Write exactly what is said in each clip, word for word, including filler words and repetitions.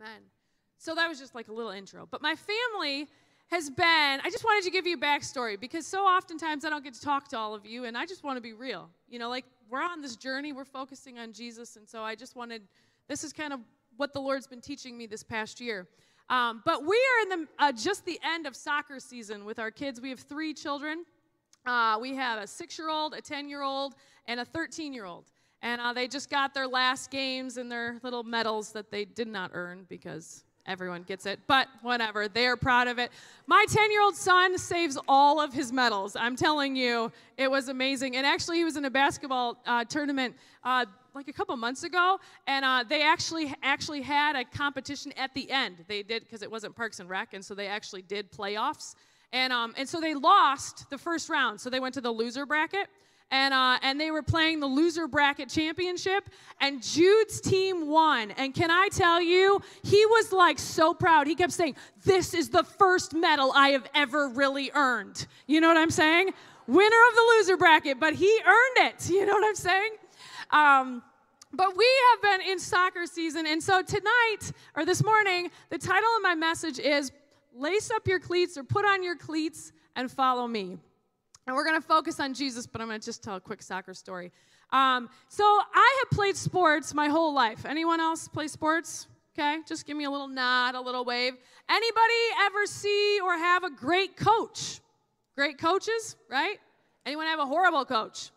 Amen. So that was just like a little intro. But my family has been, I just wanted to give you a backstory, because so oftentimes I don't get to talk to all of you, and I just want to be real. You know, like, we're on this journey, we're focusing on Jesus, and so I just wanted, this is kind of what the Lord's been teaching me this past year. Um, but we are in the, uh, just the end of soccer season with our kids. We have three children. Uh, we have a six-year-old, a ten-year-old, and a thirteen-year-old. And uh, they just got their last games and their little medals that they did not earn, because everyone gets it, but whatever. They are proud of it. My ten-year-old son saves all of his medals. I'm telling you, it was amazing. And actually, he was in a basketball uh, tournament uh, like a couple months ago, and uh, they actually actually had a competition at the end. They did, because it wasn't Parks and Rec, and so they actually did playoffs. And, um, and so they lost the first round, so they went to the loser bracket. And, uh, and they were playing the loser bracket championship, and Jude's team won. And can I tell you, he was like so proud. He kept saying, this is the first medal I have ever really earned. You know what I'm saying? Winner of the loser bracket, but he earned it. You know what I'm saying? Um, but we have been in soccer season, and so tonight, or this morning, the title of my message is, Lace Up Your Cleats, or Put On Your Cleats and Follow Me. And we're going to focus on Jesus, but I'm going to just tell a quick soccer story. Um, so I have played sports my whole life. Anyone else play sports? Okay, just give me a little nod, a little wave. Anybody ever see or have a great coach? Great coaches, right? Anyone have a horrible coach?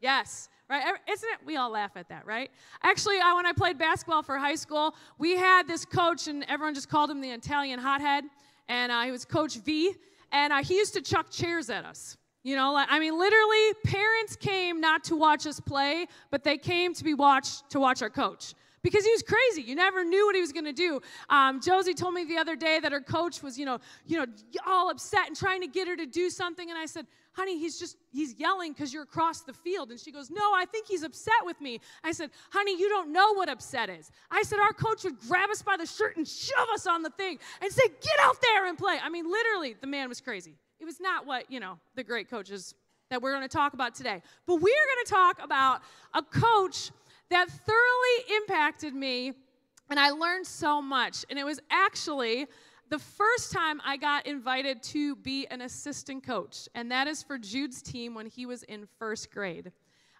Yes, right? Isn't it? We all laugh at that, right? Actually, I, when I played basketball for high school, we had this coach, and everyone just called him the Italian hothead, and uh, he was Coach V. And uh, he used to chuck chairs at us. You know, like, I mean, literally, parents came not to watch us play, but they came to be watched to watch our coach. Because he was crazy. You never knew what he was going to do. Um, Josie told me the other day that her coach was, you know, you know, all upset and trying to get her to do something. And I said, honey, he's just, he's yelling because you're across the field. And she goes, no, I think he's upset with me. I said, honey, you don't know what upset is. I said, our coach would grab us by the shirt and shove us on the thing and say, get out there and play. I mean, literally, the man was crazy. It was not what, you know, the great coaches that we're going to talk about today. But we're going to talk about a coach that thoroughly impacted me, and I learned so much. And it was actually the first time I got invited to be an assistant coach, and that is for Jude's team when he was in first grade.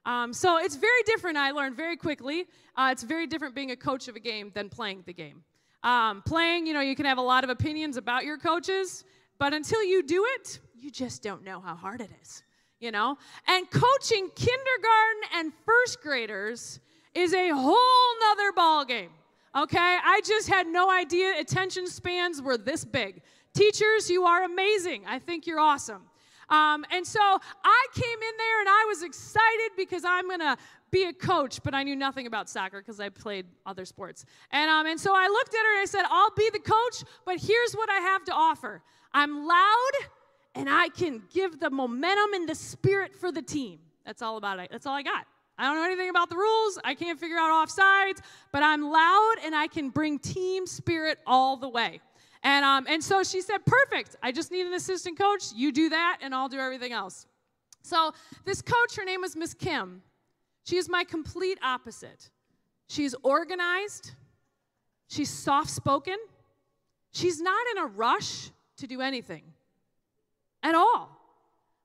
Um, so it's very different. I learned very quickly. Uh, it's very different being a coach of a game than playing the game. Um, playing, you know, you can have a lot of opinions about your coaches, but until you do it, you just don't know how hard it is, you know? And coaching kindergarten and first graders is a whole nother ball game, okay? I just had no idea attention spans were this big. Teachers, you are amazing. I think you're awesome. Um, and so I came in there, and I was excited because I'm going to be a coach, but I knew nothing about soccer because I played other sports. And, um, and so I looked at her, and I said, I'll be the coach, but here's what I have to offer. I'm loud, and I can give the momentum and the spirit for the team. That's all about it. That's all I got. I don't know anything about the rules. I can't figure out offsides, but I'm loud, and I can bring team spirit all the way. And, um, and so she said, perfect. I just need an assistant coach. You do that, and I'll do everything else. So this coach, her name was Miss Kim. She is my complete opposite. She's organized. She's soft-spoken. She's not in a rush to do anything at all.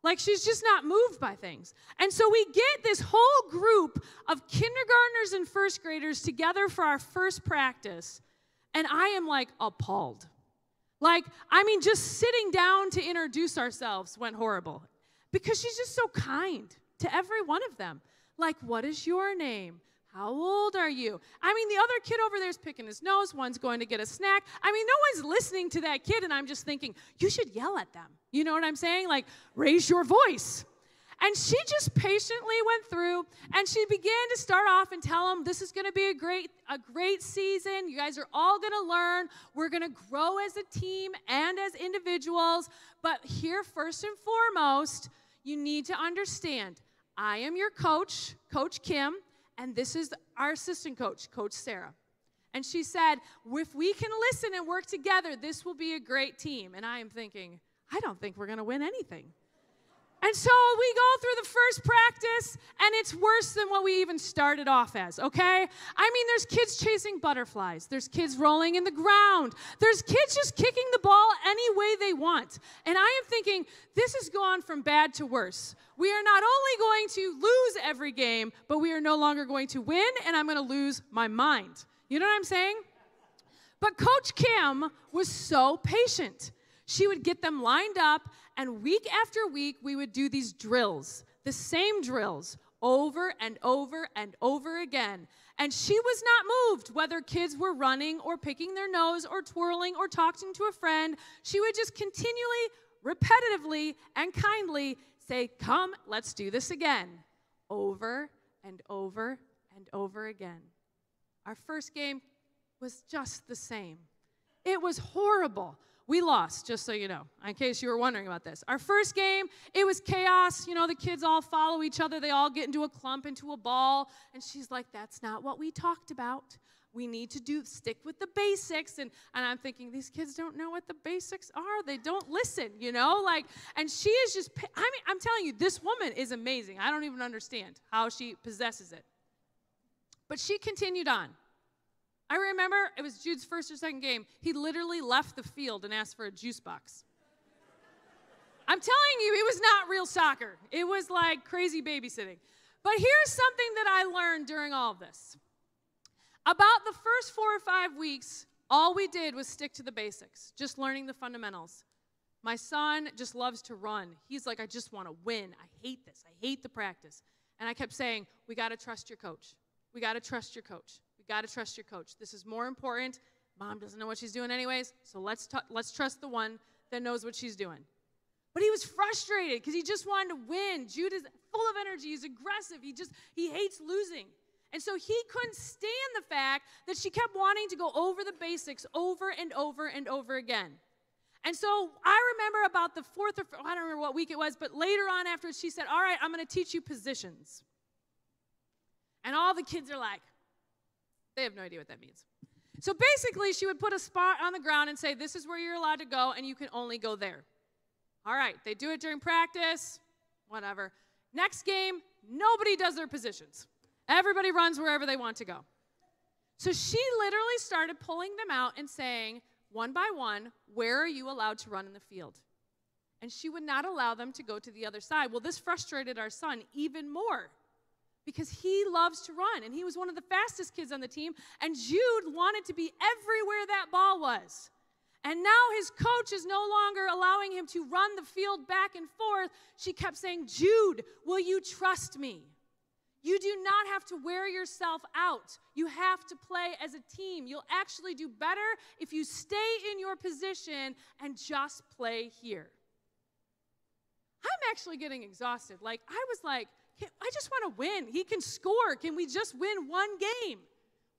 Like, she's just not moved by things. And so we get this whole group of kindergartners and first graders together for our first practice, and I am, like, appalled. Like, I mean, just sitting down to introduce ourselves went horrible because she's just so kind to every one of them. Like, what is your name? How old are you? I mean, the other kid over there is picking his nose. One's going to get a snack. I mean, no one's listening to that kid, and I'm just thinking, you should yell at them. You know what I'm saying? Like, raise your voice. And she just patiently went through, and she began to start off and tell them, this is going to be a great, a great season. You guys are all going to learn. We're going to grow as a team and as individuals. But here, first and foremost, you need to understand, I am your coach, Coach Kim, and this is our assistant coach, Coach Sarah. And she said, if we can listen and work together, this will be a great team. And I am thinking, I don't think we're going to win anything. And so we go through the first practice, and it's worse than what we even started off as, okay? I mean, there's kids chasing butterflies. There's kids rolling in the ground. There's kids just kicking the ball any way they want. And I am thinking, this has gone from bad to worse. We are not only going to lose every game, but we are no longer going to win, and I'm going to lose my mind. You know what I'm saying? But Coach Kim was so patient. She would get them lined up, and week after week, we would do these drills, the same drills, over and over and over again. And she was not moved whether kids were running or picking their nose or twirling or talking to a friend. She would just continually, repetitively, and kindly say, come, let's do this again, over and over and over again. Our first game was just the same. It was horrible. We lost, just so you know, in case you were wondering about this. Our first game, it was chaos. You know, the kids all follow each other. They all get into a clump, into a ball. And she's like, that's not what we talked about. We need to do stick with the basics. And, and I'm thinking, these kids don't know what the basics are. They don't listen, you know? Like, and she is just, I mean, I'm telling you, this woman is amazing. I don't even understand how she possesses it. But she continued on. I remember it was Jude's first or second game. He literally left the field and asked for a juice box. I'm telling you, it was not real soccer. It was like crazy babysitting. But here's something that I learned during all of this. About the first four or five weeks, all we did was stick to the basics, just learning the fundamentals. My son just loves to run. He's like, I just want to win. I hate this. I hate the practice. And I kept saying, we got to trust your coach. We got to trust your coach. You got to trust your coach. This is more important. Mom doesn't know what she's doing anyways, so let's, let's trust the one that knows what she's doing. But he was frustrated because he just wanted to win. Jude is full of energy. He's aggressive. He just, he hates losing. And so he couldn't stand the fact that she kept wanting to go over the basics over and over and over again. And so I remember about the fourth or, I don't remember what week it was, but later on after she said, all right, I'm going to teach you positions. And all the kids are like, they have no idea what that means. So basically, she would put a spot on the ground and say, this is where you're allowed to go, and you can only go there. All right, they do it during practice, whatever. Next game, nobody does their positions. Everybody runs wherever they want to go. So she literally started pulling them out and saying, one by one, where are you allowed to run in the field? And she would not allow them to go to the other side. Well, this frustrated our son even more, because he loves to run, and he was one of the fastest kids on the team, and Jude wanted to be everywhere that ball was. And now his coach is no longer allowing him to run the field back and forth. She kept saying, Jude, will you trust me? You do not have to wear yourself out. You have to play as a team. You'll actually do better if you stay in your position and just play here. I'm actually getting exhausted. Like, I was like, I just want to win. He can score. Can we just win one game?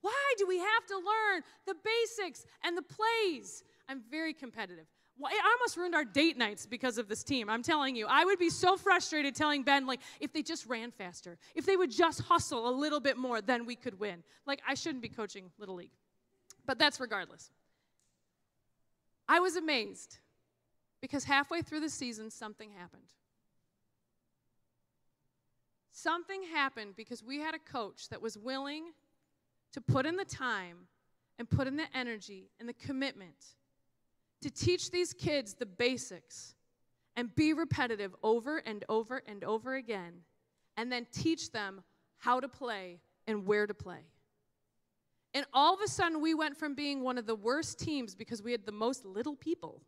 Why do we have to learn the basics and the plays? I'm very competitive. I almost ruined our date nights because of this team. I'm telling you, I would be so frustrated telling Ben, like, if they just ran faster, if they would just hustle a little bit more, then we could win. Like, I shouldn't be coaching Little League, but that's regardless. I was amazed because halfway through the season, something happened. Something happened because we had a coach that was willing to put in the time and put in the energy and the commitment to teach these kids the basics and be repetitive over and over and over again, and then teach them how to play and where to play. And all of a sudden, we went from being one of the worst teams because we had the most little people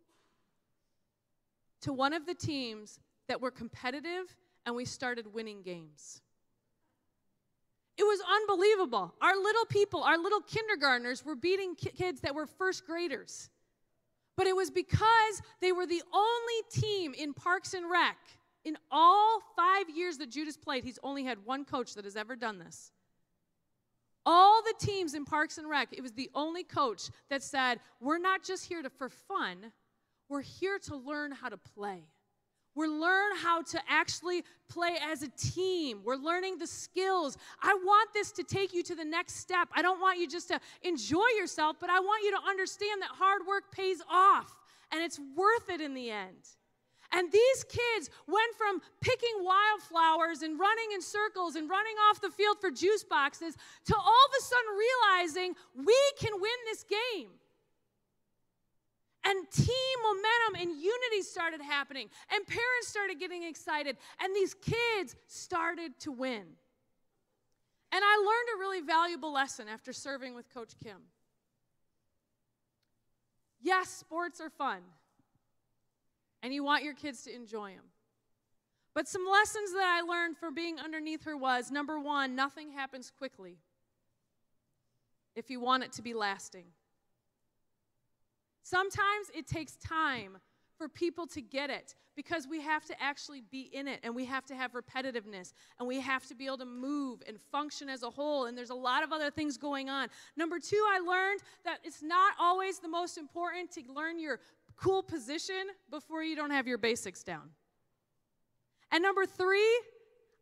to one of the teams that were competitive, and we started winning games. It was unbelievable. Our little people, our little kindergartners were beating ki- kids that were first graders. But it was because they were the only team in Parks and Rec in all five years that Judas played. He's only had one coach that has ever done this. All the teams in Parks and Rec, it was the only coach that said, we're not just here to, for fun, we're here to learn how to play. We're learning how to actually play as a team. We're learning the skills. I want this to take you to the next step. I don't want you just to enjoy yourself, but I want you to understand that hard work pays off, and it's worth it in the end. And these kids went from picking wildflowers and running in circles and running off the field for juice boxes to all of a sudden realizing we can win this game. And team momentum and unity started happening. And parents started getting excited. And these kids started to win. And I learned a really valuable lesson after serving with Coach Kim. Yes, sports are fun. And you want your kids to enjoy them. But some lessons that I learned from being underneath her was, number one, nothing happens quickly if you want it to be lasting. Sometimes it takes time for people to get it because we have to actually be in it, and we have to have repetitiveness, and we have to be able to move and function as a whole, and there's a lot of other things going on. Number two, I learned that it's not always the most important to learn your cool position before you don't have your basics down. And number three,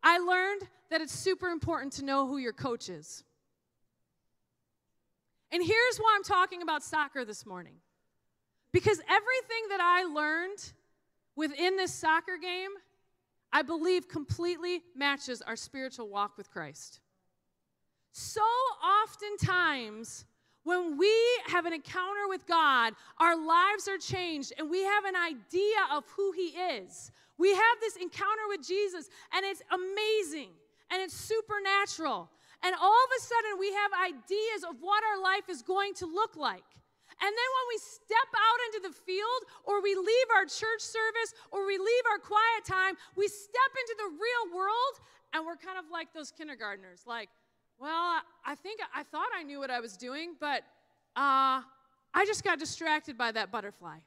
I learned that it's super important to know who your coach is. And here's why I'm talking about soccer this morning. Because everything that I learned within this soccer game, I believe completely matches our spiritual walk with Christ. So oftentimes, when we have an encounter with God, our lives are changed, and we have an idea of who He is. We have this encounter with Jesus, and it's amazing, and it's supernatural. And all of a sudden, we have ideas of what our life is going to look like. And then when we step out into the field, or we leave our church service, or we leave our quiet time, we step into the real world, and we're kind of like those kindergartners, like, well, I think I thought I knew what I was doing, but uh, I just got distracted by that butterfly.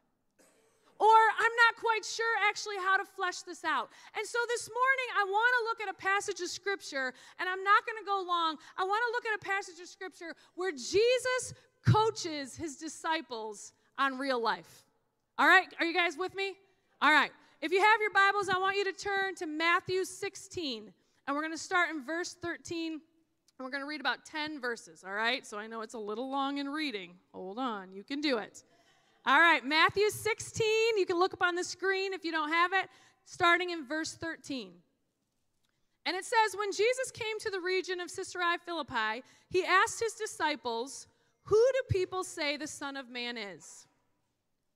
Or I'm not quite sure actually how to flesh this out. And so this morning I want to look at a passage of Scripture, and I'm not going to go long. I want to look at a passage of Scripture where Jesus coaches His disciples on real life. All right? Are you guys with me? All right. If you have your Bibles, I want you to turn to Matthew sixteen, and we're going to start in verse thirteen. And we're going to read about ten verses, all right? So I know it's a little long in reading. Hold on. You can do it. All right, Matthew sixteen. You can look up on the screen if you don't have it, starting in verse thirteen. And it says, when Jesus came to the region of Caesarea Philippi, He asked His disciples, who do people say the Son of Man is?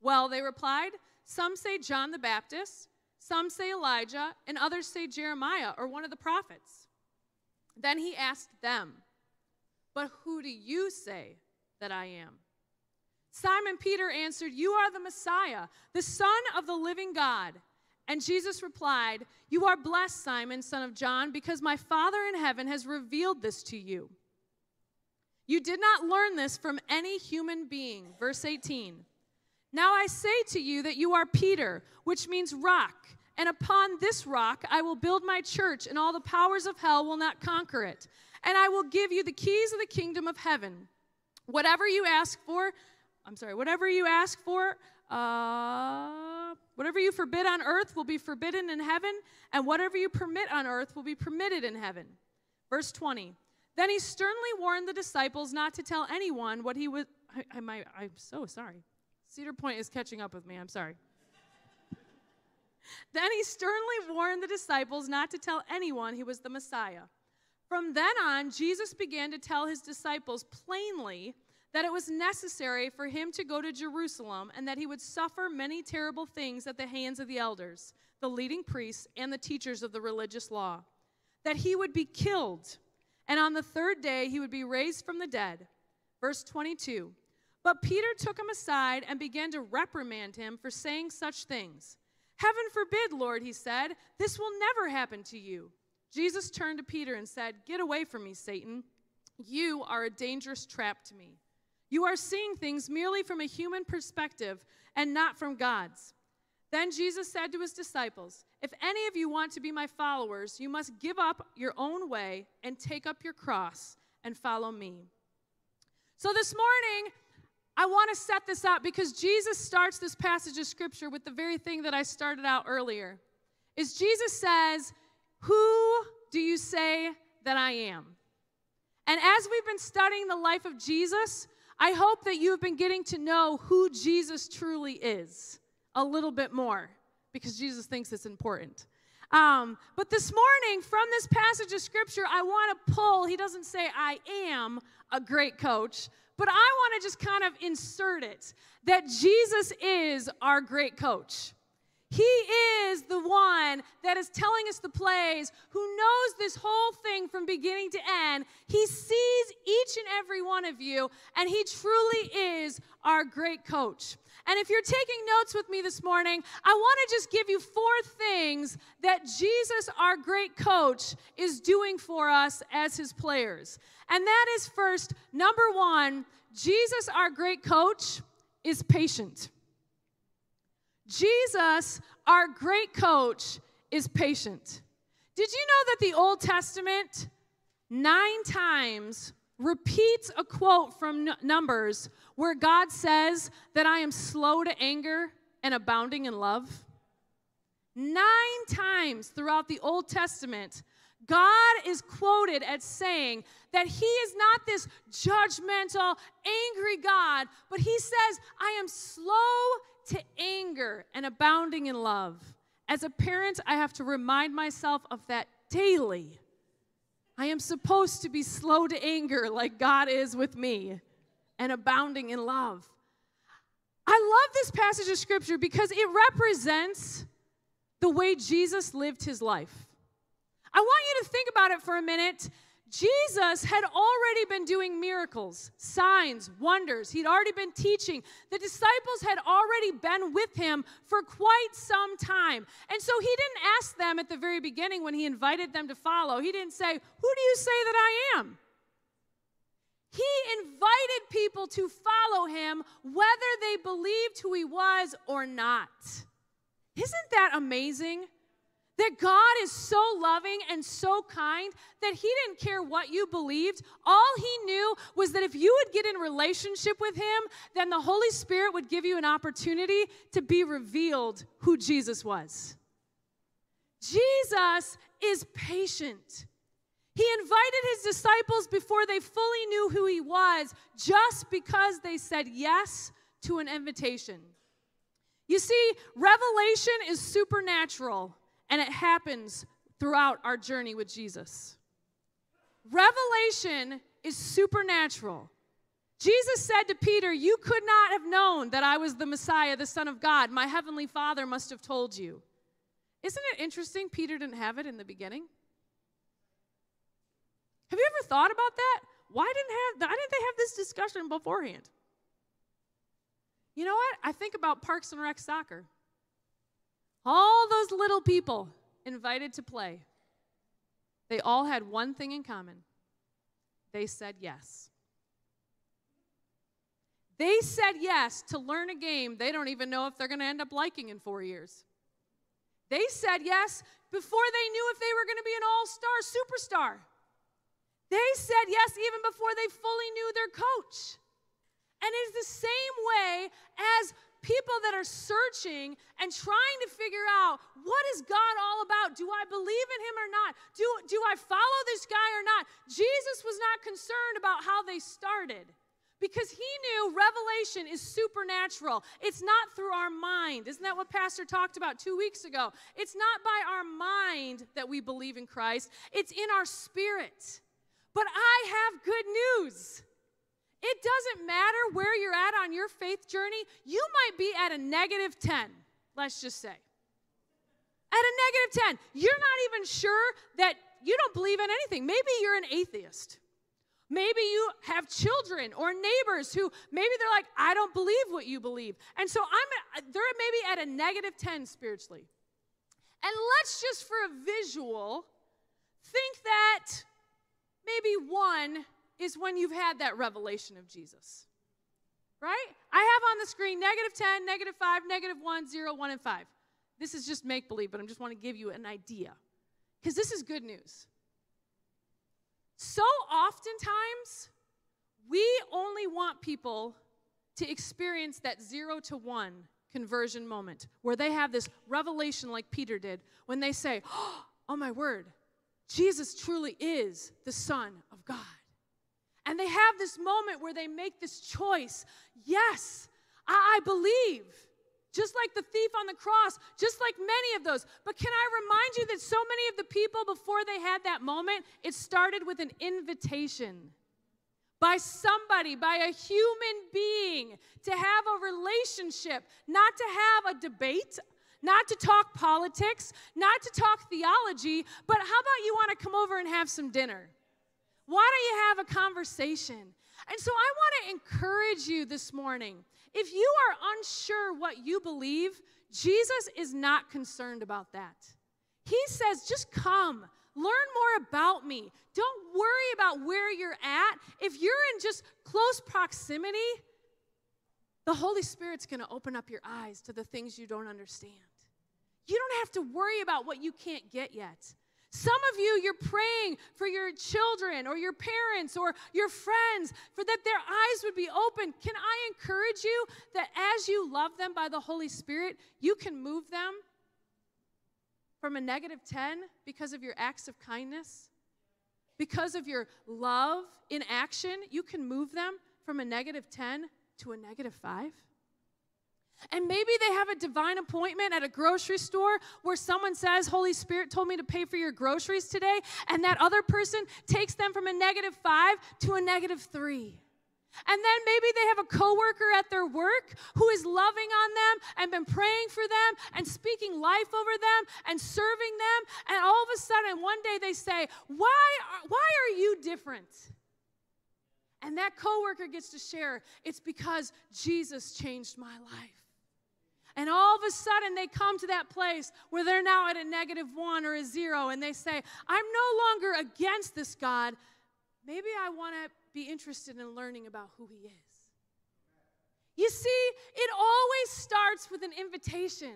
Well, they replied, some say John the Baptist, some say Elijah, and others say Jeremiah or one of the prophets. Then He asked them, but who do you say that I am? Simon Peter answered, you are the Messiah, the Son of the living God. And Jesus replied, you are blessed, Simon, son of John, because my Father in heaven has revealed this to you. You did not learn this from any human being. Verse eighteen, now I say to you that you are Peter, which means rock. And upon this rock I will build my church, and all the powers of hell will not conquer it. And I will give you the keys of the kingdom of heaven. Whatever you ask for, I'm sorry, whatever you ask for, uh, whatever you forbid on earth will be forbidden in heaven, and whatever you permit on earth will be permitted in heaven. Verse twenty, then He sternly warned the disciples not to tell anyone what He was, I, I, my, I'm so sorry. Cedar Point is catching up with me, I'm sorry. Then He sternly warned the disciples not to tell anyone He was the Messiah. From then on, Jesus began to tell His disciples plainly that it was necessary for Him to go to Jerusalem and that He would suffer many terrible things at the hands of the elders, the leading priests, and the teachers of the religious law, that He would be killed, and on the third day He would be raised from the dead. Verse twenty-two, but Peter took Him aside and began to reprimand Him for saying such things. Heaven forbid, Lord, he said, this will never happen to you. Jesus turned to Peter and said, get away from me, Satan. You are a dangerous trap to me. You are seeing things merely from a human perspective and not from God's. Then Jesus said to His disciples, if any of you want to be my followers, you must give up your own way and take up your cross and follow me. So this morning, I want to set this up because Jesus starts this passage of Scripture with the very thing that I started out earlier. Is Jesus says, who do you say that I am? And as we've been studying the life of Jesus, I hope that you've been getting to know who Jesus truly is a little bit more. because Jesus thinks it's important. Um, but this morning, from this passage of Scripture, I want to pull, he doesn't say I am a great coach, but I want to just kind of insert it, that Jesus is our great coach. He is the one that is telling us the plays, who knows this whole thing from beginning to end. He sees each and every one of you, and he truly is our great coach. And if you're taking notes with me this morning, I want to just give you four things that Jesus, our great coach, is doing for us as his players. And that is first, number one, Jesus, our great coach, is patient. Jesus, our great coach, is patient. Did you know that the Old Testament nine times repeats a quote from Numbers where God says that I am slow to anger and abounding in love? Nine times throughout the Old Testament, God is quoted as saying that he is not this judgmental, angry God, but he says, I am slow to anger and abounding in love. As a parent, I have to remind myself of that daily. I am supposed to be slow to anger like God is with me and abounding in love. I love this passage of Scripture because it represents the way Jesus lived his life. I want you to think about it for a minute. Jesus had already been doing miracles, signs, wonders. He'd already been teaching. The disciples had already been with him for quite some time. And so he didn't ask them at the very beginning when he invited them to follow. He didn't say, who do you say that I am? He invited people to follow him whether they believed who he was or not. Isn't that amazing? That God is so loving and so kind that he didn't care what you believed. All he knew was that if you would get in relationship with him, then the Holy Spirit would give you an opportunity to be revealed who Jesus was. Jesus is patient. He invited his disciples before they fully knew who he was, just because they said yes to an invitation. You see, revelation is supernatural. And it happens throughout our journey with Jesus. Revelation is supernatural. Jesus said to Peter, you could not have known that I was the Messiah, the Son of God. My heavenly Father must have told you. Isn't it interesting Peter didn't have it in the beginning? Have you ever thought about that? Why didn't have, why didn't they have this discussion beforehand? You know what? I think about Parks and Rec soccer. All those little people invited to play, they all had one thing in common. They said yes. They said yes to learn a game they don't even know if they're going to end up liking in four years. They said yes before they knew if they were going to be an all-star superstar. They said yes even before they fully knew their coach. And it's the same way as people that are searching and trying to figure out, what is God all about? Do I believe in him or not? Do, do I follow this guy or not? Jesus was not concerned about how they started because he knew revelation is supernatural. It's not through our mind. Isn't that what Pastor talked about two weeks ago? It's not by our mind that we believe in Christ. It's in our spirit. But I have good news. It doesn't matter where you're at on your faith journey. You might be at a negative ten, let's just say. At a negative ten. You're not even sure that you don't believe in anything. Maybe you're an atheist. Maybe you have children or neighbors who maybe they're like, I don't believe what you believe. And so I'm they're maybe at a negative ten spiritually. And let's just for a visual think that maybe one is when you've had that revelation of Jesus, right? I have on the screen negative ten, negative five, negative one, zero, one, and five. This is just make-believe, but I just want to give you an idea because this is good news. So oftentimes, we only want people to experience that zero to one conversion moment where they have this revelation like Peter did when they say, oh my word, Jesus truly is the Son of God. And they have this moment where they make this choice. Yes, I, I believe. just like the thief on the cross, just like many of those. But can I remind you that so many of the people before they had that moment, it started with an invitation by somebody, by a human being, to have a relationship, not to have a debate, not to talk politics, not to talk theology, but how about you want to come over and have some dinner? Why don't you have a conversation? And so I want to encourage you this morning. If you are unsure what you believe, Jesus is not concerned about that. He says, just come. Learn more about me. Don't worry about where you're at. If you're in just close proximity, the Holy Spirit's going to open up your eyes to the things you don't understand. You don't have to worry about what you can't get yet. Some of you, you're praying for your children or your parents or your friends for that their eyes would be open. Can I encourage you that as you love them by the Holy Spirit, you can move them from a negative ten because of your acts of kindness, because of your love in action, you can move them from a negative ten to a negative five? And maybe they have a divine appointment at a grocery store where someone says, Holy Spirit told me to pay for your groceries today, and that other person takes them from a negative five to a negative three. And then maybe they have a coworker at their work who is loving on them and been praying for them and speaking life over them and serving them, and all of a sudden one day they say, why are, why are you different? And that coworker gets to share, it's because Jesus changed my life. And all of a sudden, they come to that place where they're now at a negative one or a zero, and they say, I'm no longer against this God. Maybe I want to be interested in learning about who he is. You see, it always starts with an invitation.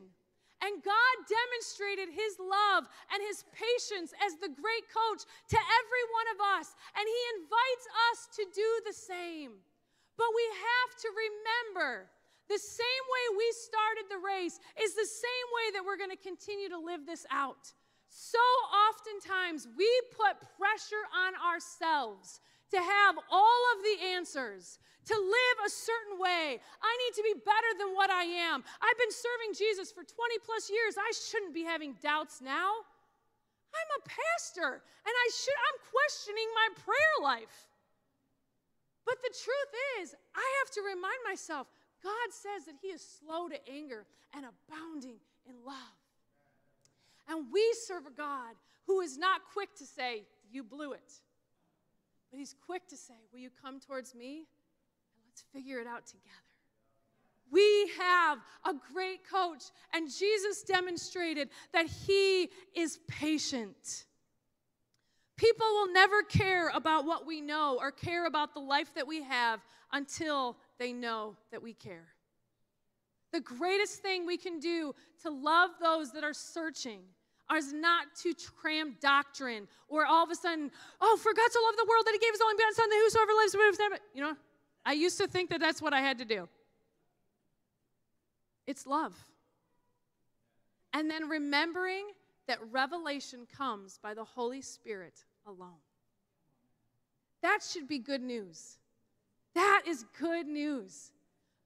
And God demonstrated his love and his patience as the great coach to every one of us. And he invites us to do the same. But we have to remember, the same way we started the race is the same way that we're going to continue to live this out. So oftentimes we put pressure on ourselves to have all of the answers, to live a certain way. I need to be better than what I am. I've been serving Jesus for twenty plus years. I shouldn't be having doubts now. I'm a pastor, and I should, I'm questioning my prayer life. But the truth is, I have to remind myself, God says that he is slow to anger and abounding in love. And we serve a God who is not quick to say, you blew it. But he's quick to say, will you come towards me? And let's figure it out together. We have a great coach, and Jesus demonstrated that he is patient. People will never care about what we know or care about the life that we have until they know that we care. The greatest thing we can do to love those that are searching is not to cram doctrine or all of a sudden, oh, for God so loved the world that he gave his only begotten Son, that whosoever lives, whosoever. You know, I used to think that that's what I had to do. It's love. And then remembering that revelation comes by the Holy Spirit alone. That should be good news. That is good news,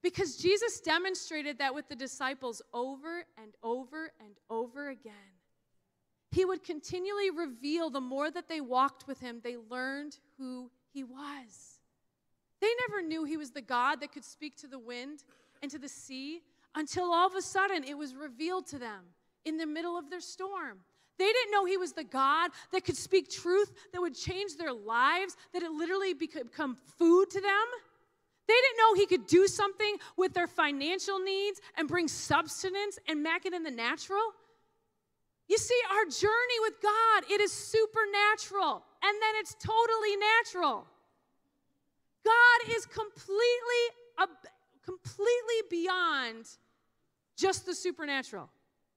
because Jesus demonstrated that with the disciples over and over and over again. He would continually reveal, the more that they walked with him, they learned who he was. They never knew he was the God that could speak to the wind and to the sea until all of a sudden it was revealed to them in the middle of their storm. They didn't know he was the God that could speak truth, that would change their lives, that it literally become food to them. They didn't know he could do something with their financial needs and bring substance and make it in the natural. You see, our journey with God, it is supernatural, and then it's totally natural. God is completely, uh, completely beyond just the supernatural.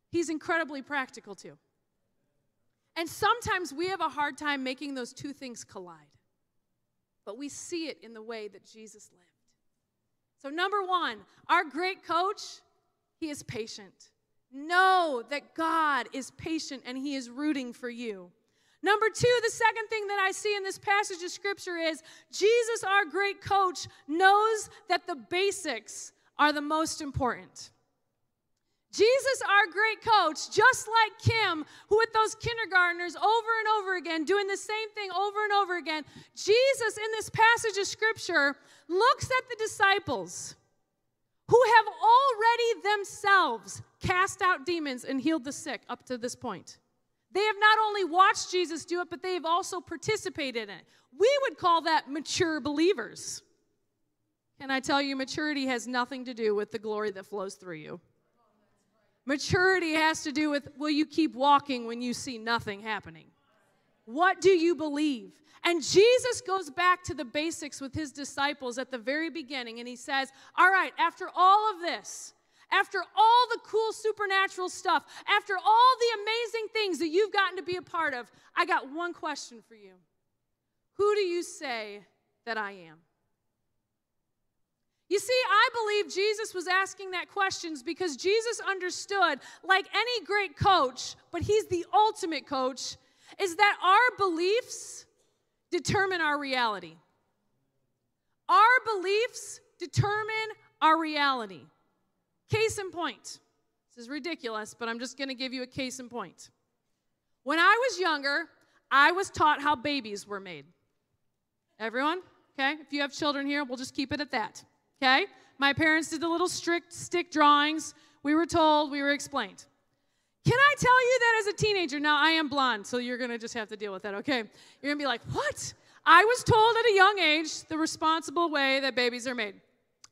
He's incredibly practical too. And sometimes we have a hard time making those two things collide. But we see it in the way that Jesus lived. So number one, our great coach, he is patient. Know that God is patient and he is rooting for you. Number two, the second thing that I see in this passage of Scripture is Jesus, our great coach, knows that the basics are the most important. Jesus, our great coach, just like Kim, who with those kindergartners over and over again, doing the same thing over and over again, Jesus in this passage of Scripture looks at the disciples who have already themselves cast out demons and healed the sick up to this point. They have not only watched Jesus do it, but they have also participated in it. We would call that mature believers. And I tell you, maturity has nothing to do with the glory that flows through you. Maturity has to do with, will you keep walking when you see nothing happening? What do you believe? And Jesus goes back to the basics with his disciples at the very beginning, and he says, all right, after all of this, after all the cool supernatural stuff, after all the amazing things that you've gotten to be a part of, I got one question for you. Who do you say that I am? You see, I believe Jesus was asking that question because Jesus understood, like any great coach, but he's the ultimate coach, is that our beliefs determine our reality. Our beliefs determine our reality. Case in point. This is ridiculous, but I'm just going to give you a case in point. When I was younger, I was taught how babies were made. Everyone? Okay? If you have children here, we'll just keep it at that. Okay? My parents did the little strict stick drawings. We were told, we were explained. Can I tell you that as a teenager? Now, I am blonde, so you're going to just have to deal with that, okay? You're going to be like, what? I was told at a young age the responsible way that babies are made.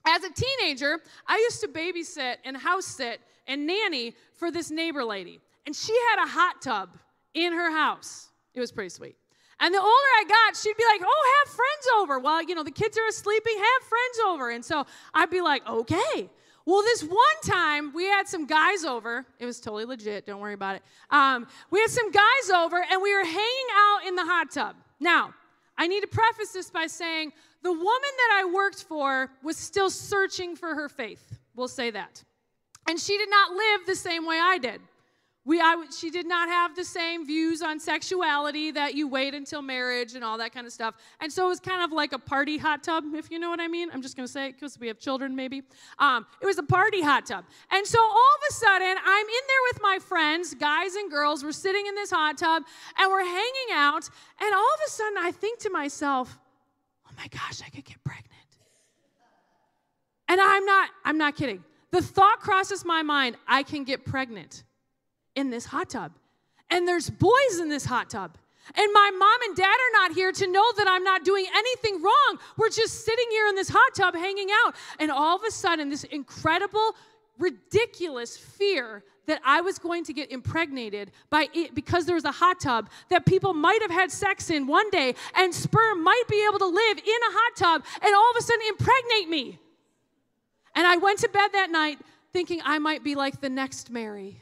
As a teenager, I used to babysit and house sit and nanny for this neighbor lady. And she had a hot tub in her house. It was pretty sweet. And the older I got, she'd be like, oh, have friends over. Well, you know, the kids are asleep, have friends over. And so I'd be like, okay. Well, this one time, we had some guys over. It was totally legit. Don't worry about it. Um, we had some guys over, and we were hanging out in the hot tub. Now, I need to preface this by saying the woman that I worked for was still searching for her faith. We'll say that. And she did not live the same way I did. We, I, she did not have the same views on sexuality that you wait until marriage and all that kind of stuff. And so it was kind of like a party hot tub, if you know what I mean. I'm just going to say it because we have children maybe. Um, it was a party hot tub. And so all of a sudden, I'm in there with my friends, guys and girls. We're sitting in this hot tub, and we're hanging out. And all of a sudden, I think to myself, oh, my gosh, I could get pregnant. And I'm not, I'm not kidding. The thought crosses my mind, I can get pregnant in this hot tub, and there's boys in this hot tub, and my mom and dad are not here to know that I'm not doing anything wrong. We're just sitting here in this hot tub hanging out, and all of a sudden, this incredible, ridiculous fear that I was going to get impregnated by it because there was a hot tub that people might have had sex in one day, and sperm might be able to live in a hot tub, and all of a sudden impregnate me. And I went to bed that night thinking I might be like the next Mary.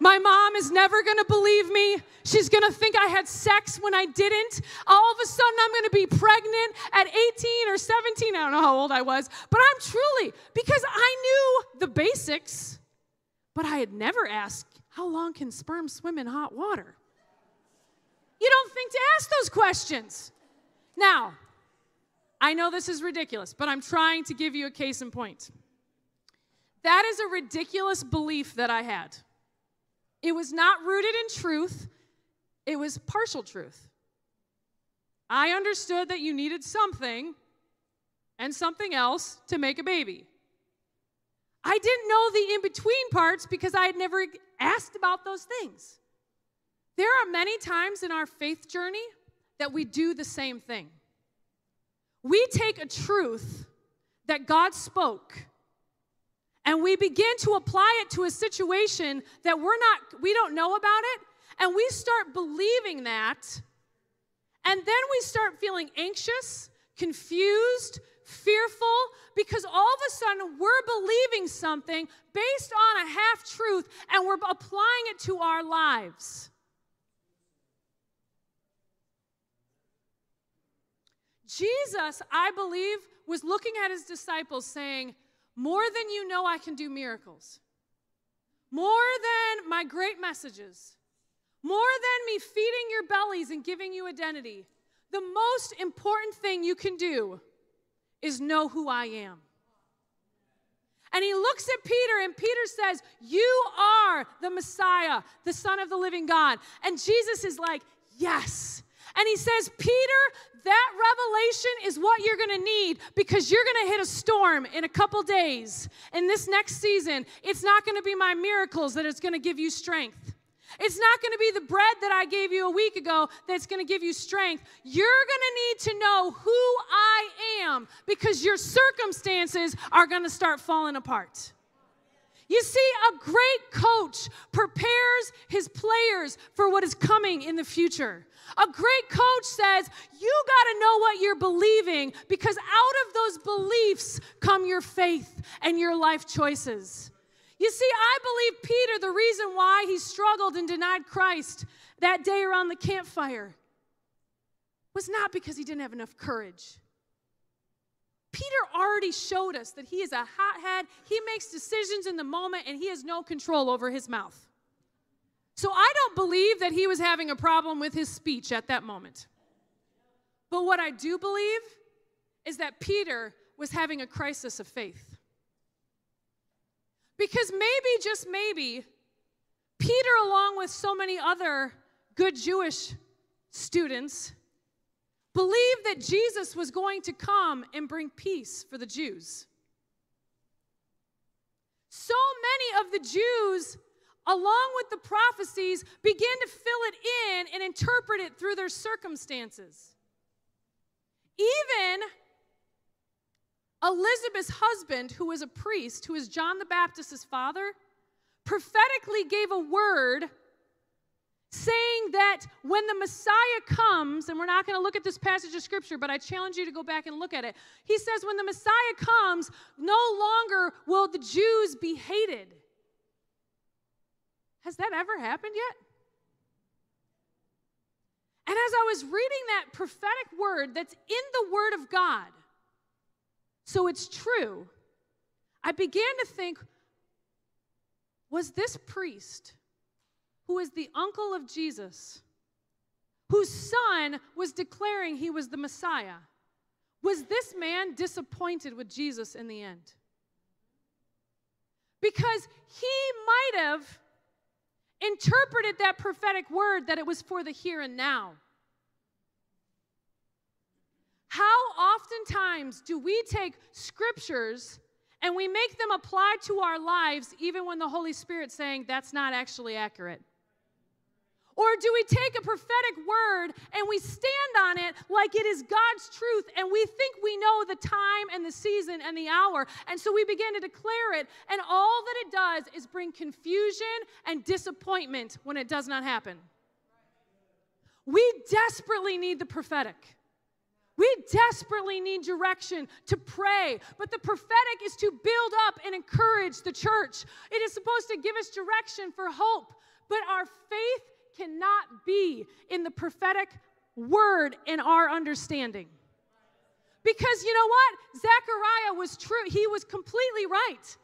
My mom is never going to believe me. She's going to think I had sex when I didn't. All of a sudden, I'm going to be pregnant at eighteen or seventeen. I don't know how old I was. But I'm truly, because I knew the basics, but I had never asked, how long can sperm swim in hot water? You don't think to ask those questions. Now, I know this is ridiculous, but I'm trying to give you a case in point. That is a ridiculous belief that I had. It was not rooted in truth. It was partial truth. I understood that you needed something and something else to make a baby. I didn't know the in-between parts because I had never asked about those things. There are many times in our faith journey that we do the same thing. We take a truth that God spoke, and we begin to apply it to a situation that we're not, we don't know about it, and we start believing that, and then we start feeling anxious, confused, fearful, because all of a sudden we're believing something based on a half-truth, and we're applying it to our lives. Jesus, I believe, was looking at his disciples saying, more than you know, I can do miracles. More than my great messages. More than me feeding your bellies and giving you identity. The most important thing you can do is know who I am. And he looks at Peter, and Peter says, you are the Messiah, the Son of the living God. And Jesus is like, yes. And he says, Peter, that revelation is what you're going to need, because you're going to hit a storm in a couple days. In this next season, it's not going to be my miracles that is going to give you strength. It's not going to be the bread that I gave you a week ago that's going to give you strength. You're going to need to know who I am, because your circumstances are going to start falling apart. You see, a great coach prepares his players for what is coming in the future. A great coach says, you got to know what you're believing, because out of those beliefs come your faith and your life choices. You see, I believe Peter, the reason why he struggled and denied Christ that day around the campfire was not because he didn't have enough courage. Peter already showed us that he is a hothead. He makes decisions in the moment, and he has no control over his mouth. So I don't believe that he was having a problem with his speech at that moment. But what I do believe is that Peter was having a crisis of faith. Because maybe, just maybe, Peter, along with so many other good Jewish students, believed that Jesus was going to come and bring peace for the Jews. So many of the Jews, along with the prophecies, began to fill it in and interpret it through their circumstances. Even Elizabeth's husband, who was a priest, who is John the Baptist's father, prophetically gave a word saying that when the Messiah comes, and we're not going to look at this passage of Scripture, but I challenge you to go back and look at it. He says when the Messiah comes, no longer will the Jews be hated. Has that ever happened yet? And as I was reading that prophetic word that's in the Word of God, so it's true, I began to think, was this priest, who is the uncle of Jesus, whose son was declaring he was the Messiah, was this man disappointed with Jesus in the end? Because he might have interpreted that prophetic word that it was for the here and now. How oftentimes do we take scriptures and we make them apply to our lives even when the Holy Spirit's saying that's not actually accurate? Or do we take a prophetic word and we stand on it like it is God's truth, and we think we know the time and the season and the hour, and so we begin to declare it, and all that it does is bring confusion and disappointment when it does not happen? We desperately need the prophetic. We desperately need direction to pray, but the prophetic is to build up and encourage the church. It is supposed to give us direction for hope, but our faith cannot be in the prophetic word in our understanding. Because you know what? Zechariah was true. He was completely right.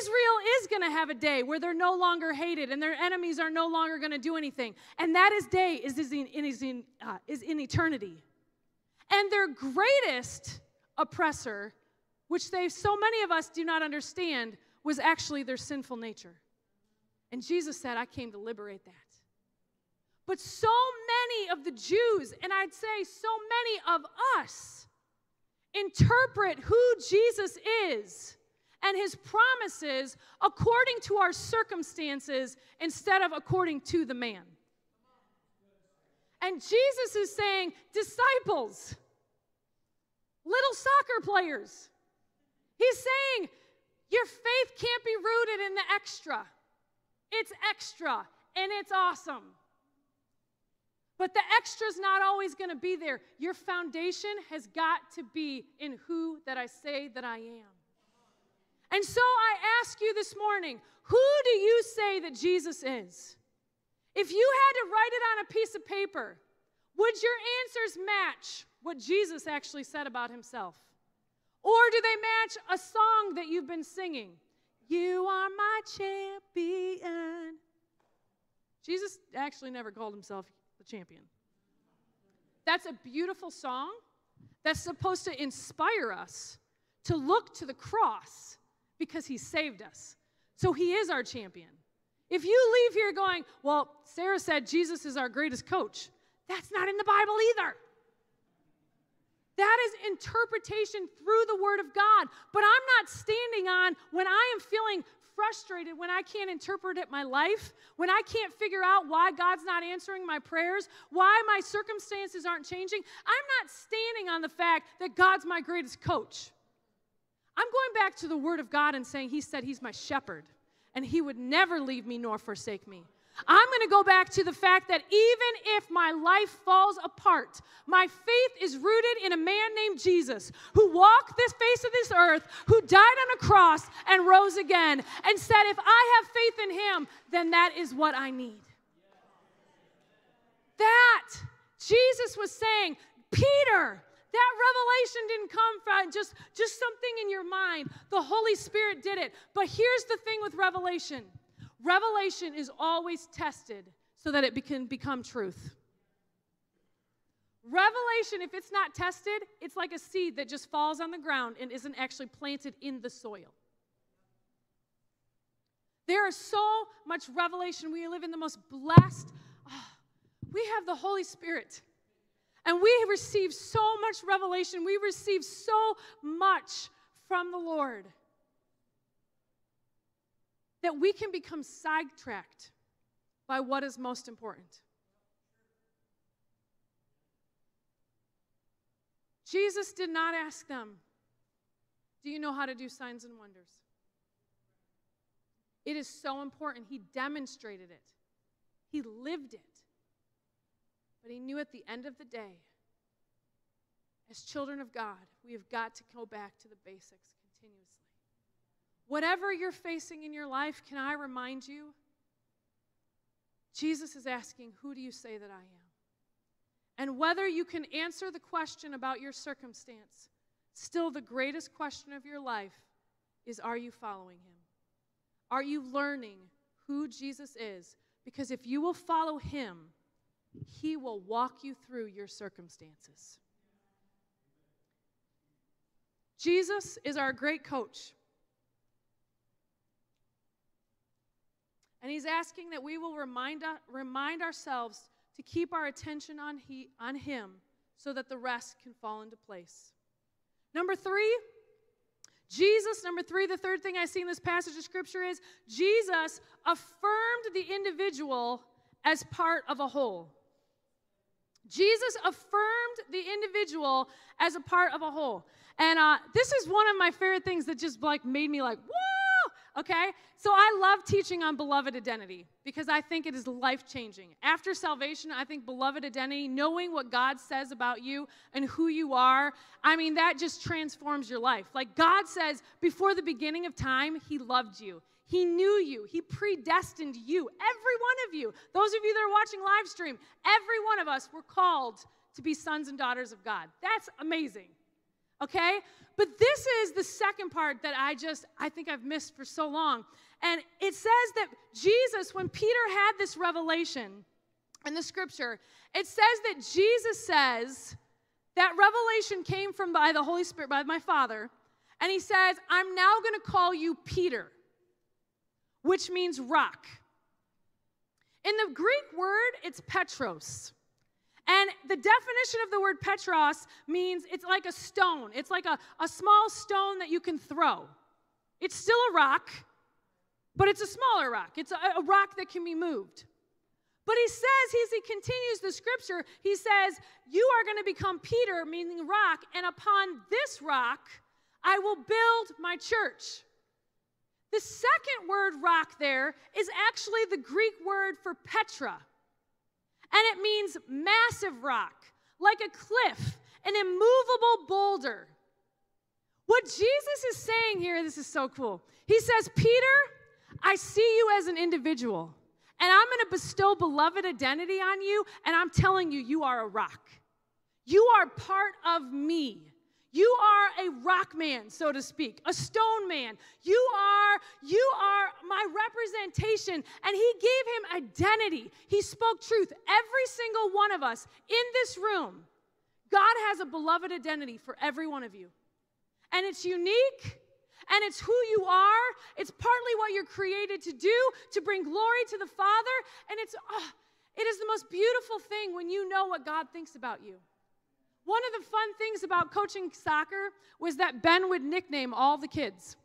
Israel is going to have a day where they're no longer hated and their enemies are no longer going to do anything. And that is day is, is, in, is, in, uh, is in eternity. And their greatest oppressor, which they, so many of us do not understand, was actually their sinful nature. And Jesus said, I came to liberate that. But so many of the Jews, and I'd say so many of us, interpret who Jesus is and his promises according to our circumstances instead of according to the man. And Jesus is saying, disciples, little soccer players. He's saying, your faith can't be rooted in the extra. It's extra, and it's awesome. But the extra's not always going to be there. Your foundation has got to be in who that I say that I am. And so I ask you this morning, who do you say that Jesus is? If you had to write it on a piece of paper, would your answers match what Jesus actually said about himself? Or do they match a song that you've been singing? You are my champion. Jesus actually never called himself the champion. That's a beautiful song that's supposed to inspire us to look to the cross because he saved us. So he is our champion. If you leave here going, well, Sarah said Jesus is our greatest coach, that's not in the Bible either. That is interpretation through the Word of God. But I'm not standing on when I am feeling frustrated, when I can't interpret it my life, when I can't figure out why God's not answering my prayers, why my circumstances aren't changing. I'm not standing on the fact that God's my greatest coach. I'm going back to the Word of God and saying, he said he's my shepherd, and he would never leave me nor forsake me. I'm going to go back to the fact that even if my life falls apart, my faith is rooted in a man named Jesus who walked this face of this earth, who died on a cross and rose again and said, if I have faith in him, then that is what I need. That Jesus was saying, Peter, that revelation didn't come from just, just something in your mind. The Holy Spirit did it. But here's the thing with revelation. Revelation is always tested so that it can become truth. Revelation, if it's not tested, it's like a seed that just falls on the ground and isn't actually planted in the soil. There is so much revelation. We live in the most blessed. Oh, we have the Holy Spirit. And we receive so much revelation. We receive so much from the Lord that we can become sidetracked by what is most important. Jesus did not ask them, do you know how to do signs and wonders? It is so important. He demonstrated it. He lived it. But he knew at the end of the day, as children of God, we have got to go back to the basics continuously. Whatever you're facing in your life, can I remind you? Jesus is asking, who do you say that I am? And whether you can answer the question about your circumstance, still the greatest question of your life is, are you following him? Are you learning who Jesus is? Because if you will follow him, he will walk you through your circumstances. Jesus is our great coach. And he's asking that we will remind, uh, remind ourselves to keep our attention on, he, on him so that the rest can fall into place. Number three, Jesus, number three, the third thing I see in this passage of Scripture is Jesus affirmed the individual as part of a whole. Jesus affirmed the individual as a part of a whole. And uh, this is one of my favorite things that just like made me like, whoa! Okay? So I love teaching on beloved identity because I think it is life-changing. After salvation, I think beloved identity, knowing what God says about you and who you are, I mean, that just transforms your life. Like God says, before the beginning of time, he loved you. He knew you. He predestined you. Every one of you, those of you that are watching live stream, every one of us were called to be sons and daughters of God. That's amazing. Okay? But this is the second part that I just, I think I've missed for so long. And it says that Jesus, when Peter had this revelation in the Scripture, it says that Jesus says that revelation came from by the Holy Spirit, by my Father, and he says, I'm now going to call you Peter, which means rock. In the Greek word, it's Petros. And the definition of the word Petros means it's like a stone. It's like a, a small stone that you can throw. It's still a rock, but it's a smaller rock. It's a, a rock that can be moved. But he says, as he continues the Scripture, he says, you are going to become Peter, meaning rock, and upon this rock I will build my church. The second word rock there is actually the Greek word for Petra. And it means massive rock, like a cliff, an immovable boulder. What Jesus is saying here, this is so cool. He says, Peter, I see you as an individual, and I'm going to bestow beloved identity on you, and I'm telling you, you are a rock. You are part of me. You are a rock man, so to speak, a stone man. You are, you are my representation. And he gave him identity. He spoke truth. Every single one of us in this room, God has a beloved identity for every one of you. And it's unique, and it's who you are. It's partly what you're created to do, to bring glory to the Father, and it's, oh, it is the most beautiful thing when you know what God thinks about you. One of the fun things about coaching soccer was that Ben would nickname all the kids.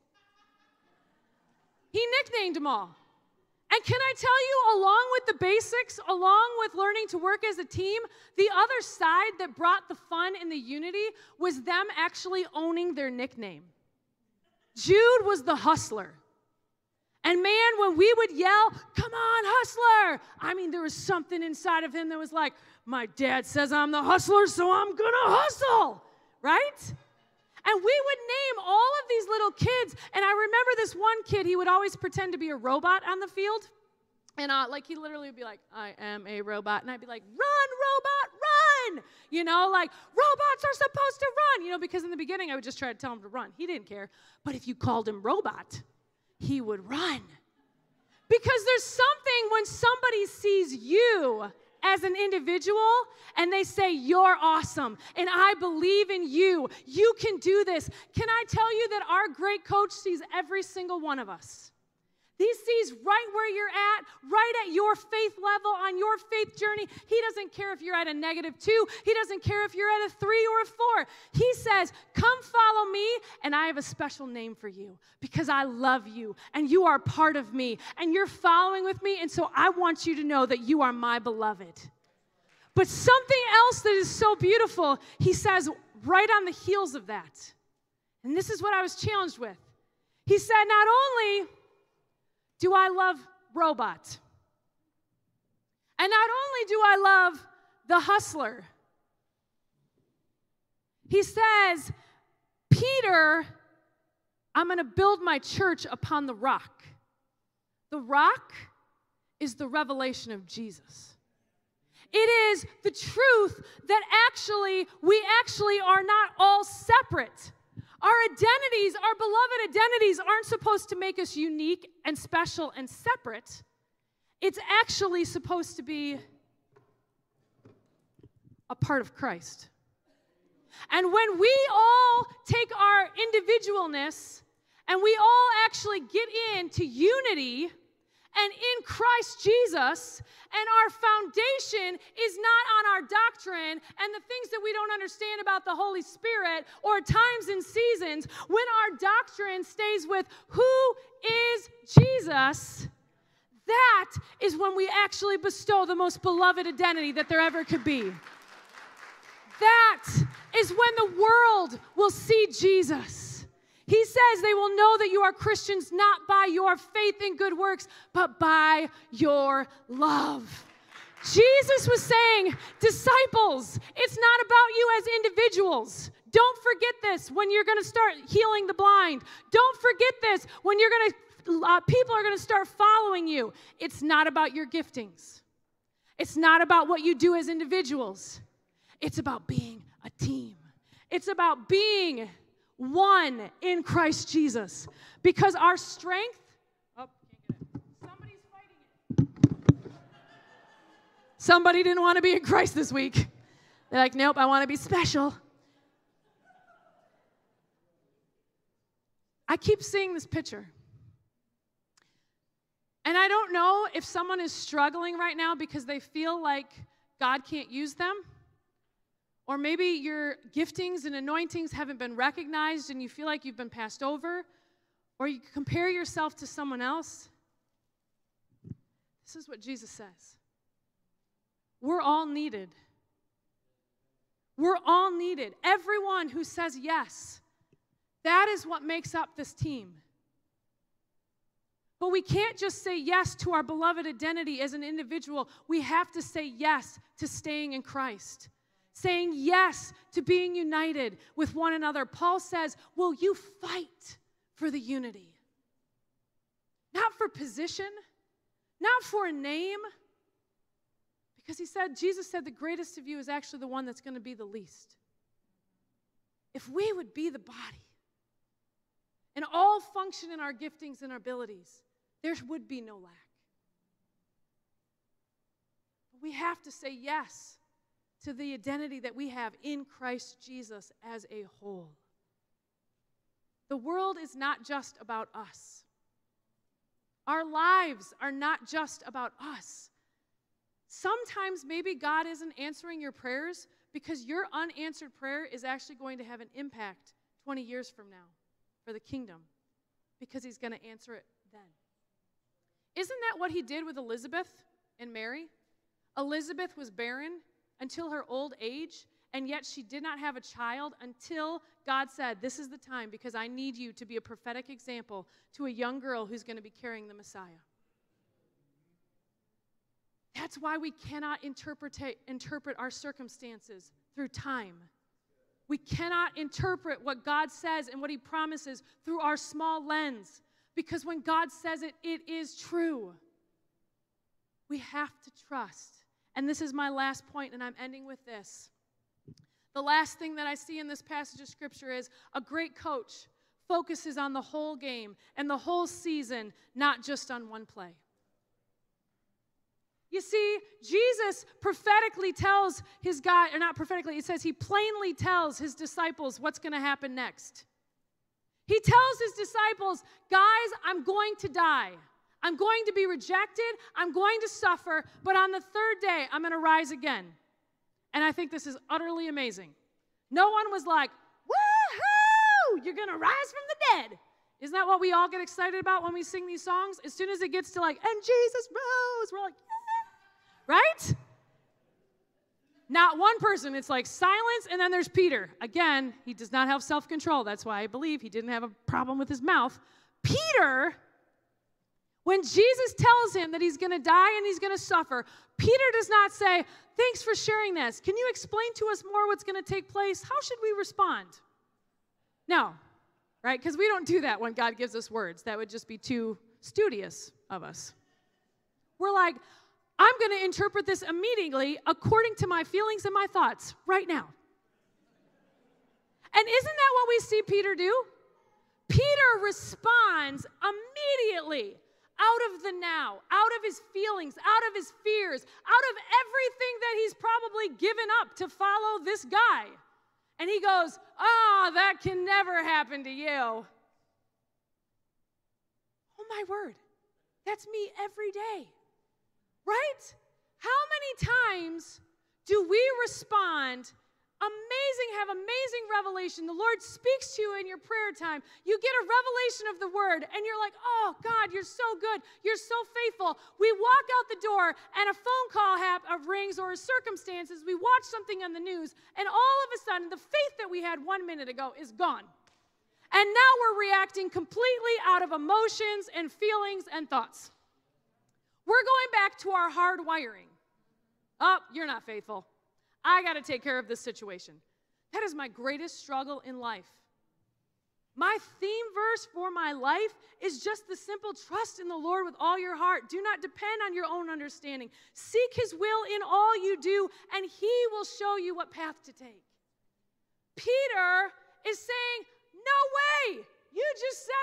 He nicknamed them all. And can I tell you, along with the basics, along with learning to work as a team, the other side that brought the fun and the unity was them actually owning their nickname. Jude was the hustler. And man, when we would yell, "Come on, hustler," I mean, there was something inside of him that was like, my dad says I'm the hustler, so I'm gonna hustle, right? And we would name all of these little kids. And I remember this one kid, he would always pretend to be a robot on the field. And uh, like he literally would be like, "I am a robot." And I'd be like, "Run, robot, run." You know, like robots are supposed to run. You know, because in the beginning I would just try to tell him to run. He didn't care. But if you called him robot, he would run. Because there's something when somebody sees you as an individual, and they say, "You're awesome, and I believe in you. You can do this." Can I tell you that our great coach sees every single one of us? He sees right where you're at, right at your faith level, on your faith journey. He doesn't care if you're at a negative two. He doesn't care if you're at a three or a four. He says, "Come follow me, and I have a special name for you because I love you, and you are part of me, and you're following with me, and so I want you to know that you are my beloved." But something else that is so beautiful, he says right on the heels of that, and this is what I was challenged with. He said, not only do I love robot? And not only do I love the hustler, he says, "Peter, I'm going to build my church upon the rock." The rock is the revelation of Jesus. It is the truth that actually, we actually are not all separate. Our identities, our beloved identities, aren't supposed to make us unique and special and separate. It's actually supposed to be a part of Christ. And when we all take our individualness and we all actually get into unity and in Christ Jesus, and our foundation is not on our doctrine and the things that we don't understand about the Holy Spirit or times and seasons, when our doctrine stays with who is Jesus, that is when we actually bestow the most beloved identity that there ever could be. That is when the world will see Jesus. He says they will know that you are Christians not by your faith and good works, but by your love. Jesus was saying, disciples, it's not about you as individuals. Don't forget this when you're going to start healing the blind. Don't forget this when you're going to, uh, people are going to start following you. It's not about your giftings. It's not about what you do as individuals. It's about being a team. It's about being one in Christ Jesus, because our strength, oh, can't get it. Somebody's fighting it. Somebody didn't want to be in Christ this week. They're like, "Nope, I want to be special." I keep seeing this picture. And I don't know if someone is struggling right now because they feel like God can't use them. Or maybe your giftings and anointings haven't been recognized and you feel like you've been passed over. Or you compare yourself to someone else. This is what Jesus says. We're all needed. We're all needed. Everyone who says yes, that is what makes up this team. But we can't just say yes to our beloved identity as an individual. We have to say yes to staying in Christ. Saying yes to being united with one another. Paul says, will you fight for the unity? Not for position, not for a name. Because he said, Jesus said, the greatest of you is actually the one that's going to be the least. If we would be the body and all function in our giftings and our abilities, there would be no lack. But we have to say yes to the identity that we have in Christ Jesus as a whole. The world is not just about us. Our lives are not just about us. Sometimes maybe God isn't answering your prayers because your unanswered prayer is actually going to have an impact twenty years from now for the kingdom, because he's going to answer it then. Isn't that what he did with Elizabeth and Mary? Elizabeth was barren until her old age, and yet she did not have a child until God said, this is the time, because I need you to be a prophetic example to a young girl who's going to be carrying the Messiah. That's why we cannot interpret, interpret our circumstances through time. We cannot interpret what God says and what he promises through our small lens, because when God says it, it is true. We have to trust. And this is my last point, and I'm ending with this. The last thing that I see in this passage of Scripture is a great coach focuses on the whole game and the whole season, not just on one play. You see, Jesus prophetically tells his guy, or not prophetically, he says he plainly tells his disciples what's going to happen next. He tells his disciples, guys, I'm going to die. I'm going to be rejected. I'm going to suffer. But on the third day, I'm going to rise again. And I think this is utterly amazing. No one was like, woohoo, you're going to rise from the dead. Isn't that what we all get excited about when we sing these songs? As soon as it gets to like, and Jesus rose, we're like, right? Not one person. It's like silence, and then there's Peter. Again, he does not have self-control. That's why I believe he didn't have a problem with his mouth. Peter, when Jesus tells him that he's going to die and he's going to suffer, Peter does not say, thanks for sharing this. Can you explain to us more what's going to take place? How should we respond? No, right? Because we don't do that when God gives us words. That would just be too studious of us. We're like, I'm going to interpret this immediately according to my feelings and my thoughts right now. And isn't that what we see Peter do? Peter responds immediately out of the now, out of his feelings, out of his fears, out of everything that he's probably given up to follow this guy. And he goes, ah, that can never happen to you. Oh, my word. That's me every day. Right? How many times do we respond, amazing, have amazing revelation, the Lord speaks to you in your prayer time, you get a revelation of the word, and you're like, oh, God, you're so good, you're so faithful. We walk out the door, and a phone call hap- of rings or circumstances, we watch something on the news, and all of a sudden, the faith that we had one minute ago is gone. And now we're reacting completely out of emotions and feelings and thoughts. We're going back to our hard wiring. Oh, you're not faithful. I got to take care of this situation. That is my greatest struggle in life. My theme verse for my life is just the simple trust in the Lord with all your heart. Do not depend on your own understanding. Seek his will in all you do, and he will show you what path to take. Peter is saying, no way. You just said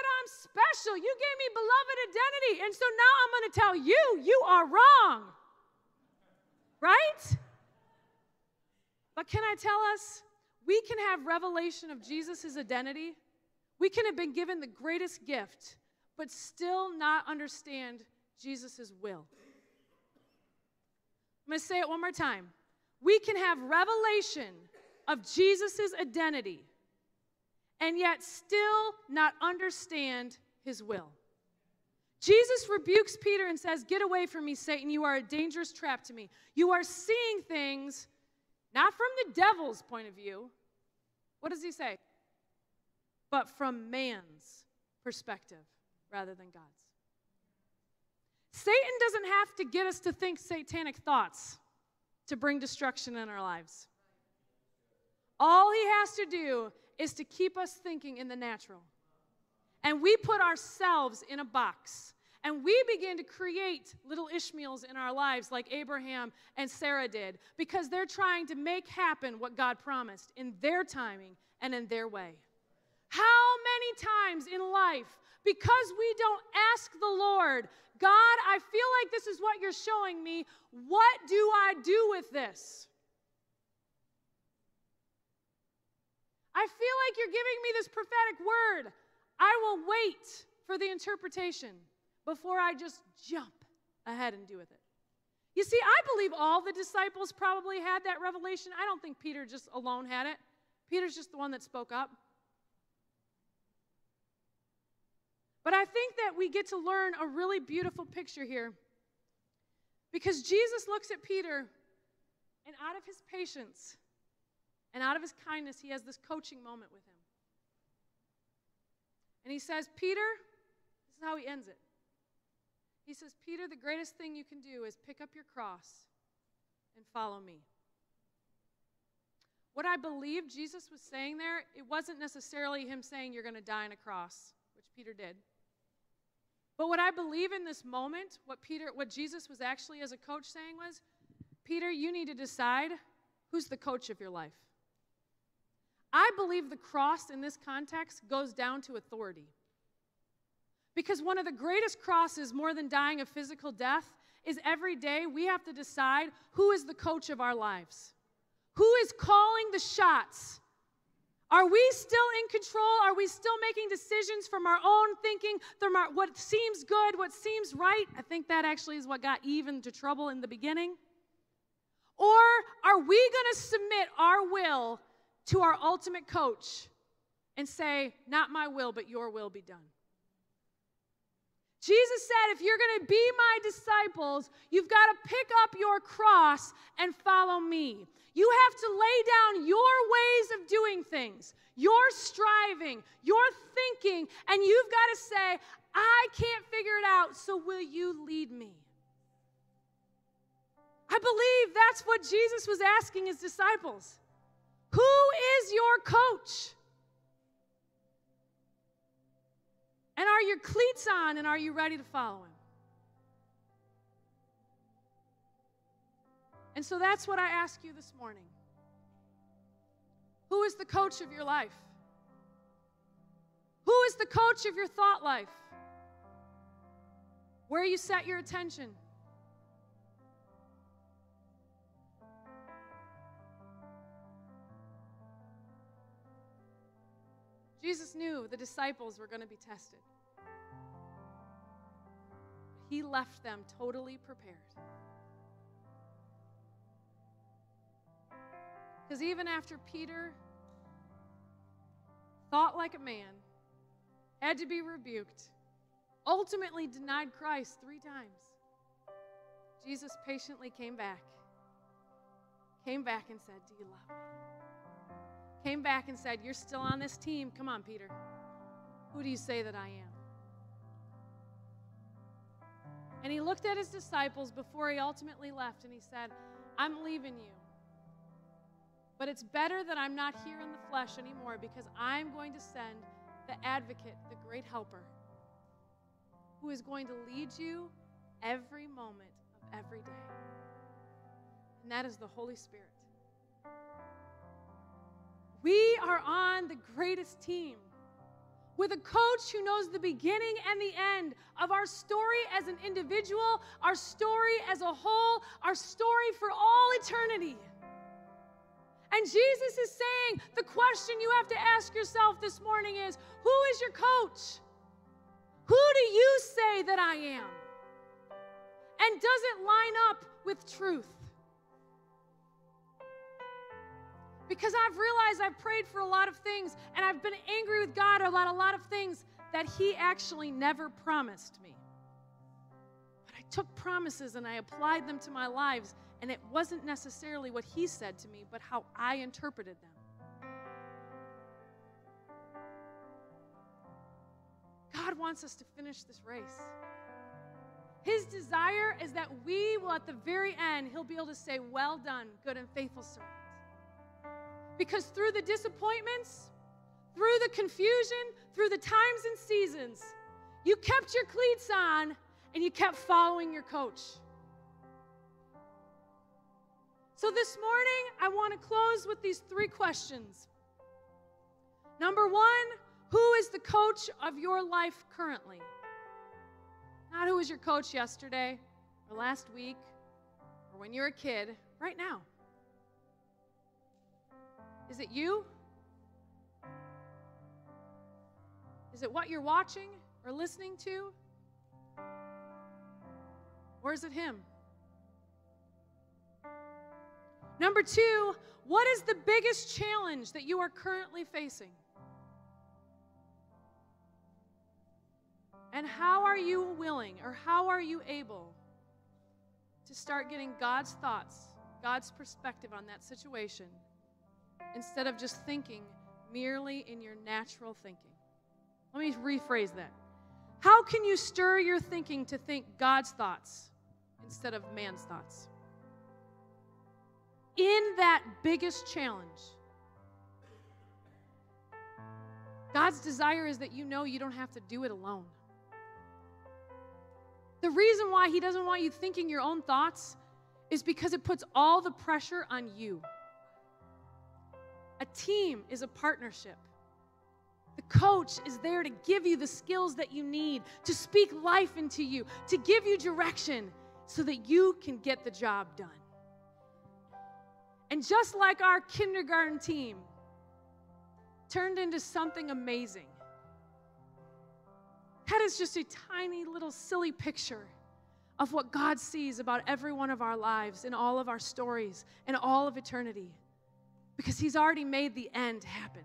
I'm special. You gave me beloved identity. And so now I'm going to tell you, you are wrong. Right? But can I tell us, we can have revelation of Jesus' identity. We can have been given the greatest gift, but still not understand Jesus' will. I'm going to say it one more time. We can have revelation of Jesus' identity, and yet still not understand his will. Jesus rebukes Peter and says, get away from me, Satan. You are a dangerous trap to me. You are seeing things not from the devil's point of view. What does he say? But from man's perspective rather than God's. Satan doesn't have to get us to think satanic thoughts to bring destruction in our lives. All he has to do is to keep us thinking in the natural. And we put ourselves in a box. And we begin to create little Ishmaels in our lives like Abraham and Sarah did, because they're trying to make happen what God promised in their timing and in their way. How many times in life, because we don't ask the Lord, God, I feel like this is what you're showing me. What do I do with this? I feel like you're giving me this prophetic word. I will wait for the interpretation before I just jump ahead and do with it. You see, I believe all the disciples probably had that revelation. I don't think Peter just alone had it. Peter's just the one that spoke up. But I think that we get to learn a really beautiful picture here, because Jesus looks at Peter, and out of his patience and out of his kindness, he has this coaching moment with him. And he says, Peter, this is how he ends it. He says, Peter, the greatest thing you can do is pick up your cross and follow me. What I believe Jesus was saying there, it wasn't necessarily him saying you're going to die on a cross, which Peter did. But what I believe in this moment, what Peter, what Jesus was actually as a coach saying was, Peter, you need to decide who's the coach of your life. I believe the cross in this context goes down to authority. Because one of the greatest crosses, more than dying a physical death, is every day we have to decide who is the coach of our lives. Who is calling the shots? Are we still in control? Are we still making decisions from our own thinking, from our, what seems good, what seems right? I think that actually is what got Eve into trouble in the beginning. Or are we going to submit our will to our ultimate coach and say, not my will, but your will be done? Jesus said, if you're going to be my disciples, you've got to pick up your cross and follow me. You have to lay down your ways of doing things, your striving, your thinking, and you've got to say, I can't figure it out, so will you lead me? I believe that's what Jesus was asking his disciples. Who is your coach? And are your cleats on, and are you ready to follow him? And so that's what I ask you this morning. Who is the coach of your life? Who is the coach of your thought life? Where you set your attention? Jesus knew the disciples were going to be tested. He left them totally prepared. Because even after Peter thought like a man, had to be rebuked, ultimately denied Christ three times, Jesus patiently came back. Came back and said, do you love me? Came back and said, you're still on this team. Come on, Peter. Who do you say that I am? And he looked at his disciples before he ultimately left, and he said, I'm leaving you. But it's better that I'm not here in the flesh anymore, because I'm going to send the advocate, the great helper, who is going to lead you every moment of every day. And that is the Holy Spirit. We are on the greatest team with a coach who knows the beginning and the end of our story as an individual, our story as a whole, our story for all eternity. And Jesus is saying, the question you have to ask yourself this morning is, who is your coach? Who do you say that I am? And does it line up with truth? Because I've realized I've prayed for a lot of things, and I've been angry with God about a lot of things that he actually never promised me. But I took promises and I applied them to my lives, and it wasn't necessarily what he said to me, but how I interpreted them. God wants us to finish this race. His desire is that we will, at the very end, he'll be able to say, well done, good and faithful servant. Because through the disappointments, through the confusion, through the times and seasons, you kept your cleats on and you kept following your coach. So this morning, I want to close with these three questions. Number one, who is the coach of your life currently? Not who was your coach yesterday or last week or when you were a kid, right now. Is it you? Is it what you're watching or listening to? Or is it him? Number two, what is the biggest challenge that you are currently facing? And how are you willing or how are you able to start getting God's thoughts, God's perspective on that situation instead of just thinking merely in your natural thinking? Let me rephrase that. How can you stir your thinking to think God's thoughts instead of man's thoughts? In that biggest challenge, God's desire is that you know you don't have to do it alone. The reason why he doesn't want you thinking your own thoughts is because it puts all the pressure on you. A team is a partnership. The coach is there to give you the skills that you need, to speak life into you, to give you direction so that you can get the job done. And just like our kindergarten team turned into something amazing, that is just a tiny little silly picture of what God sees about every one of our lives and all of our stories and all of eternity, because he's already made the end happen.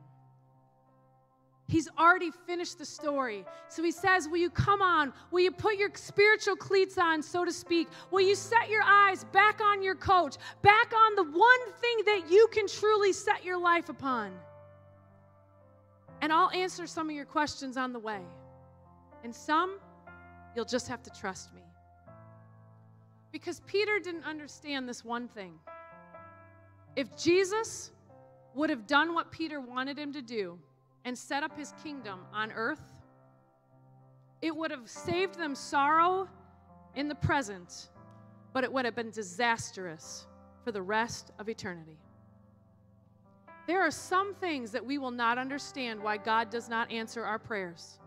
He's already finished the story. So he says, will you come on? Will you put your spiritual cleats on, so to speak? Will you set your eyes back on your coach, back on the one thing that you can truly set your life upon? And I'll answer some of your questions on the way. And some, you'll just have to trust me. Because Peter didn't understand this one thing. If Jesus would have done what Peter wanted him to do, and set up his kingdom on earth, it would have saved them sorrow in the present, but it would have been disastrous for the rest of eternity. There are some things that we will not understand why God does not answer our prayers.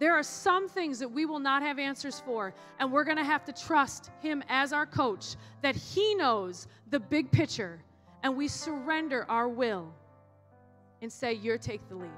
There are some things that we will not have answers for, and we're going to have to trust him as our coach, that he knows the big picture, and we surrender our will and say, you take the lead.